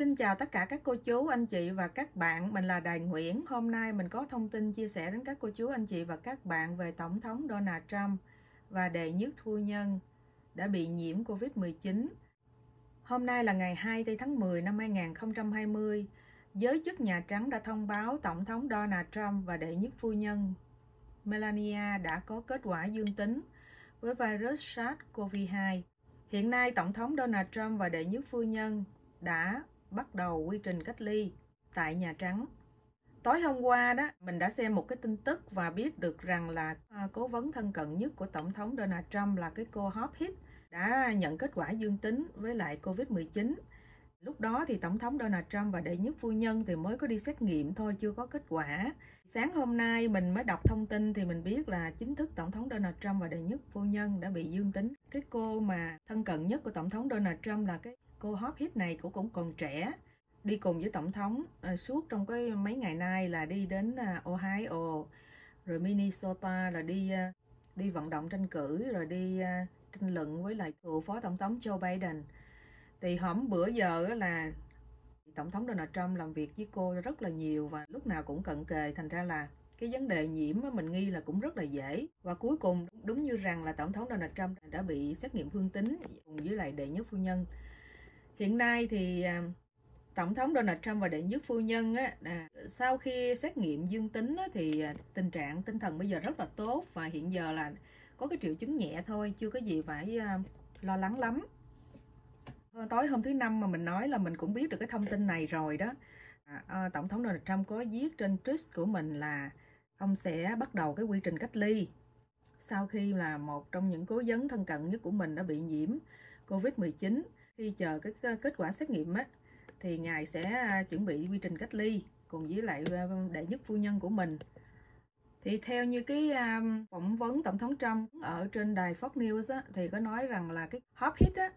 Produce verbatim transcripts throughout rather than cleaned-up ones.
Xin chào tất cả các cô chú, anh chị và các bạn. Mình là Đài Nguyễn. Hôm nay mình có thông tin chia sẻ đến các cô chú, anh chị và các bạn về Tổng thống Donald Trump và đệ nhất phu nhân đã bị nhiễm Covid mười chín. Hôm nay là ngày hai tháng mười năm hai nghìn không trăm hai mươi. Giới chức Nhà Trắng đã thông báo Tổng thống Donald Trump và đệ nhất phu nhân Melania đã có kết quả dương tính với virus SARS-CoV hai. Hiện nay, Tổng thống Donald Trump và đệ nhất phu nhân đã bắt đầu quy trình cách ly tại Nhà Trắng. Tối hôm qua đó, mình đã xem một cái tin tức và biết được rằng là cố vấn thân cận nhất của Tổng thống Donald Trump là cái cô Hope Hicks đã nhận kết quả dương tính với lại Covid mười chín. Lúc đó thì Tổng thống Donald Trump và đệ nhất phu nhân thì mới có đi xét nghiệm thôi, chưa có kết quả. Sáng hôm nay mình mới đọc thông tin thì mình biết là chính thức Tổng thống Donald Trump và đệ nhất phu nhân đã bị dương tính. Cái cô mà thân cận nhất của Tổng thống Donald Trump là cái cô Hope Hicks này cũng cũng còn trẻ, đi cùng với Tổng thống à, suốt trong cái mấy ngày nay là đi đến Ohio, rồi Minnesota, rồi đi đi vận động tranh cử, rồi đi tranh luận với lại cựu phó Tổng thống Joe Biden. Thì hôm bữa giờ là Tổng thống Donald Trump làm việc với cô rất là nhiều và lúc nào cũng cận kề, thành ra là cái vấn đề nhiễm mình nghi là cũng rất là dễ. Và cuối cùng đúng như rằng là Tổng thống Donald Trump đã bị xét nghiệm dương tính cùng với lại đệ nhất phu nhân. Hiện nay thì Tổng thống Donald Trump và đệ nhất phu nhân á, sau khi xét nghiệm dương tính á, thì tình trạng tinh thần bây giờ rất là tốt và hiện giờ là có cái triệu chứng nhẹ thôi, chưa có gì phải lo lắng lắm. Tối hôm thứ Năm mà mình nói là mình cũng biết được cái thông tin này rồi đó. À, Tổng thống Donald Trump có viết trên tweet của mình là ông sẽ bắt đầu cái quy trình cách ly sau khi là một trong những cố vấn thân cận nhất của mình đã bị nhiễm Covid mười chín. Khi chờ cái kết quả xét nghiệm á, thì ngài sẽ chuẩn bị quy trình cách ly cùng với lại đệ nhất phu nhân của mình. Thì theo như cái phỏng vấn Tổng thống Trump ở trên đài Fox News á, thì có nói rằng là cái Hope Hicks á,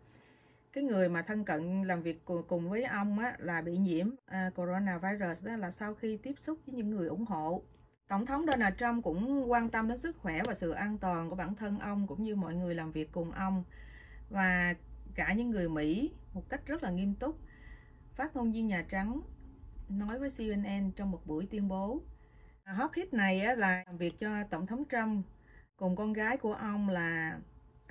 cái người mà thân cận làm việc cùng với ông á, là bị nhiễm coronavirus á, là sau khi tiếp xúc với những người ủng hộ. Tổng thống Donald Trump cũng quan tâm đến sức khỏe và sự an toàn của bản thân ông cũng như mọi người làm việc cùng ông và cả những người Mỹ một cách rất là nghiêm túc. Phát ngôn viên Nhà Trắng nói với C N N trong một buổi tuyên bố, Hope Hicks này á, là làm việc cho Tổng thống Trump cùng con gái của ông là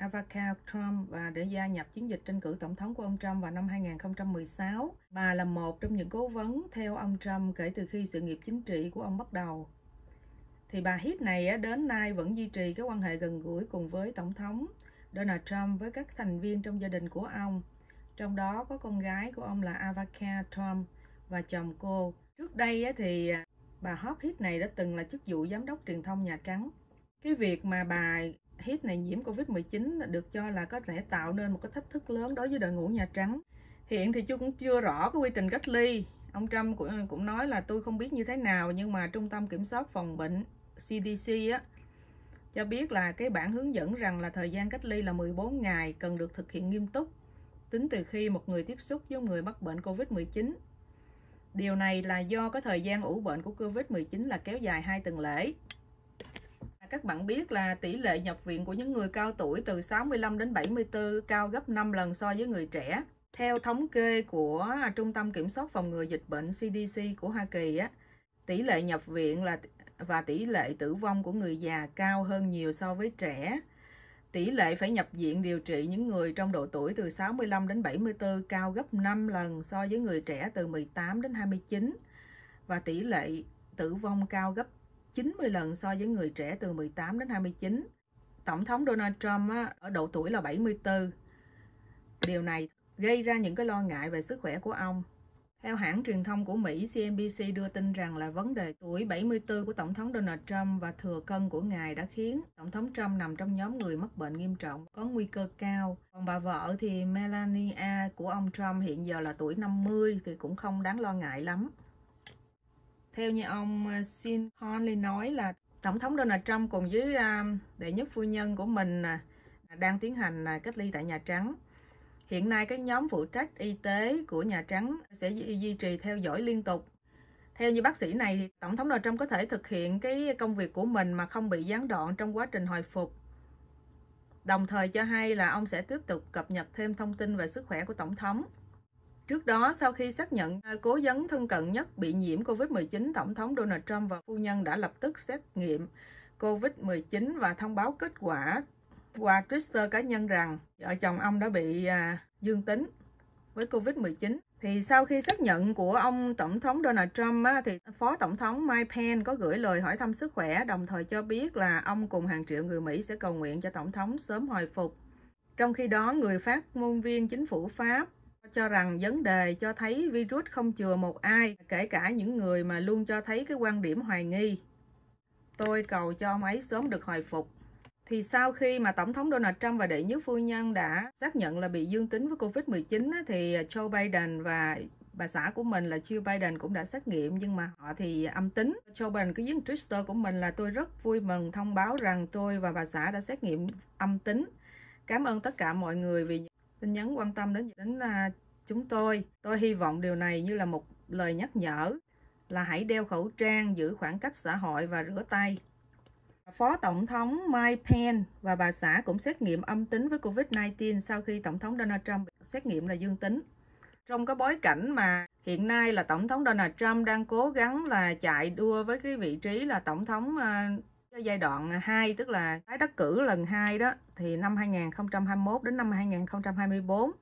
Ivanka Trump và để gia nhập chiến dịch tranh cử tổng thống của ông Trump vào năm hai nghìn không trăm mười sáu. Bà là một trong những cố vấn theo ông Trump kể từ khi sự nghiệp chính trị của ông bắt đầu. Thì bà Hicks này đến nay vẫn duy trì cái quan hệ gần gũi cùng với Tổng thống Donald Trump với các thành viên trong gia đình của ông, trong đó có con gái của ông là Ivanka Trump và chồng cô. Trước đây thì bà Hope Hicks này đã từng là chức vụ giám đốc truyền thông Nhà Trắng. Cái việc mà bà Hicks này nhiễm Covid mười chín được cho là có thể tạo nên một cái thách thức lớn đối với đội ngũ Nhà Trắng. Hiện thì chưa cũng chưa rõ cái quy trình cách ly. Ông Trump cũng cũng nói là tôi không biết như thế nào, nhưng mà Trung tâm Kiểm soát Phòng bệnh C D C á, cho biết là cái bản hướng dẫn rằng là thời gian cách ly là mười bốn ngày, cần được thực hiện nghiêm túc tính từ khi một người tiếp xúc với người mắc bệnh Covid mười chín. Điều này là do cái thời gian ủ bệnh của Covid mười chín là kéo dài hai tuần lễ. Các bạn biết là tỷ lệ nhập viện của những người cao tuổi từ sáu mươi lăm đến bảy mươi tư cao gấp năm lần so với người trẻ. Theo thống kê của Trung tâm Kiểm soát Phòng ngừa Dịch bệnh C D C của Hoa Kỳ, tỷ lệ nhập viện là và tỷ lệ tử vong của người già cao hơn nhiều so với trẻ. Tỷ lệ phải nhập viện điều trị những người trong độ tuổi từ sáu mươi lăm đến bảy mươi tư cao gấp năm lần so với người trẻ từ mười tám đến hai mươi chín và tỷ lệ tử vong cao gấp chín mươi lần so với người trẻ từ mười tám đến hai mươi chín. Tổng thống Donald Trump á, ở độ tuổi là bảy mươi tư. Điều này gây ra những cái lo ngại về sức khỏe của ông. Theo hãng truyền thông của Mỹ C N B C đưa tin rằng là vấn đề tuổi bảy mươi tư của Tổng thống Donald Trump và thừa cân của ngài đã khiến Tổng thống Trump nằm trong nhóm người mắc bệnh nghiêm trọng, có nguy cơ cao. Còn bà vợ thì Melania của ông Trump hiện giờ là tuổi năm mươi thì cũng không đáng lo ngại lắm. Theo như ông Sean Conley nói là Tổng thống Donald Trump cùng với đệ nhất phu nhân của mình đang tiến hành cách ly tại Nhà Trắng. Hiện nay cái nhóm phụ trách y tế của Nhà Trắng sẽ duy trì theo dõi liên tục. Theo như bác sĩ này, thì Tổng thống Donald Trump có thể thực hiện cái công việc của mình mà không bị gián đoạn trong quá trình hồi phục. Đồng thời cho hay là ông sẽ tiếp tục cập nhật thêm thông tin về sức khỏe của Tổng thống. Trước đó, sau khi xác nhận cố vấn thân cận nhất bị nhiễm Covid mười chín, Tổng thống Donald Trump và phu nhân đã lập tức xét nghiệm Covid mười chín và thông báo kết quả qua Twitter cá nhân rằng vợ chồng ông đã bị dương tính với Covid mười chín. Thì sau khi xác nhận của ông Tổng thống Donald Trump á, thì Phó Tổng thống Mike Pence có gửi lời hỏi thăm sức khỏe, đồng thời cho biết là ông cùng hàng triệu người Mỹ sẽ cầu nguyện cho Tổng thống sớm hồi phục. Trong khi đó, người phát ngôn viên chính phủ Pháp cho rằng vấn đề cho thấy virus không chừa một ai, kể cả những người mà luôn cho thấy cái quan điểm hoài nghi. Tôi cầu cho ông ấy sớm được hồi phục. Thì sau khi mà Tổng thống Donald Trump và đệ nhất phu nhân đã xác nhận là bị dương tính với Covid mười chín thì Joe Biden và bà xã của mình là Jill Biden cũng đã xét nghiệm nhưng mà họ thì âm tính. Joe Biden cứ viết Twitter của mình là tôi rất vui mừng thông báo rằng tôi và bà xã đã xét nghiệm âm tính. Cảm ơn tất cả mọi người vì tin nhắn quan tâm đến đến chúng tôi. Tôi hy vọng điều này như là một lời nhắc nhở là hãy đeo khẩu trang, giữ khoảng cách xã hội và rửa tay. Phó Tổng thống Mike Pence và bà xã cũng xét nghiệm âm tính với Covid mười chín sau khi Tổng thống Donald Trump xét nghiệm là dương tính. Trong cái bối cảnh mà hiện nay là Tổng thống Donald Trump đang cố gắng là chạy đua với cái vị trí là Tổng thống giai đoạn hai, tức là tái đắc cử lần hai đó, thì năm hai nghìn không trăm hai mươi mốt đến năm hai nghìn không trăm hai mươi tư.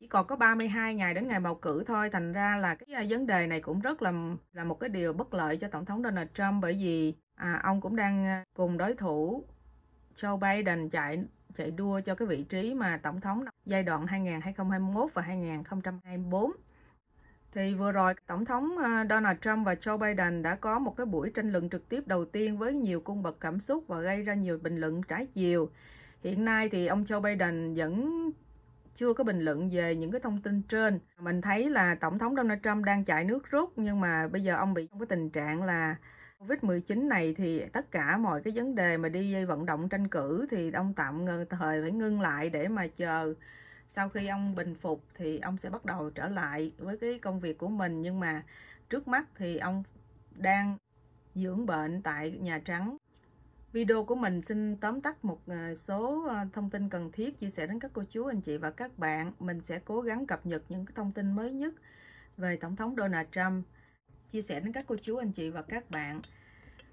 Chỉ còn có ba mươi hai ngày đến ngày bầu cử thôi, thành ra là cái vấn đề này cũng rất là là một cái điều bất lợi cho Tổng thống Donald Trump, bởi vì à, ông cũng đang cùng đối thủ Joe Biden chạy chạy đua cho cái vị trí mà Tổng thống giai đoạn hai nghìn không trăm hai mươi mốt và hai nghìn không trăm hai mươi tư. Thì vừa rồi Tổng thống Donald Trump và Joe Biden đã có một cái buổi tranh luận trực tiếp đầu tiên với nhiều cung bậc cảm xúc và gây ra nhiều bình luận trái chiều. Hiện nay thì ông Joe Biden vẫn chưa có bình luận về những cái thông tin trên. Mình thấy là Tổng thống Donald Trump đang chạy nước rút, nhưng mà bây giờ ông bị trong cái tình trạng là Covid mười chín này thì tất cả mọi cái vấn đề mà đi vận động tranh cử thì ông tạm ngừng, thời phải ngưng lại để mà chờ sau khi ông bình phục thì ông sẽ bắt đầu trở lại với cái công việc của mình. Nhưng mà trước mắt thì ông đang dưỡng bệnh tại Nhà Trắng. Video của mình xin tóm tắt một số thông tin cần thiết chia sẻ đến các cô chú, anh chị và các bạn. Mình sẽ cố gắng cập nhật những cái thông tin mới nhất về Tổng thống Donald Trump, chia sẻ đến các cô chú, anh chị và các bạn.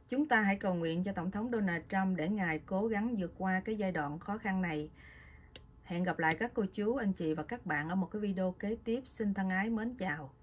Chúng ta hãy cầu nguyện cho Tổng thống Donald Trump để Ngài cố gắng vượt qua cái giai đoạn khó khăn này. Hẹn gặp lại các cô chú, anh chị và các bạn ở một cái video kế tiếp. Xin thân ái mến chào.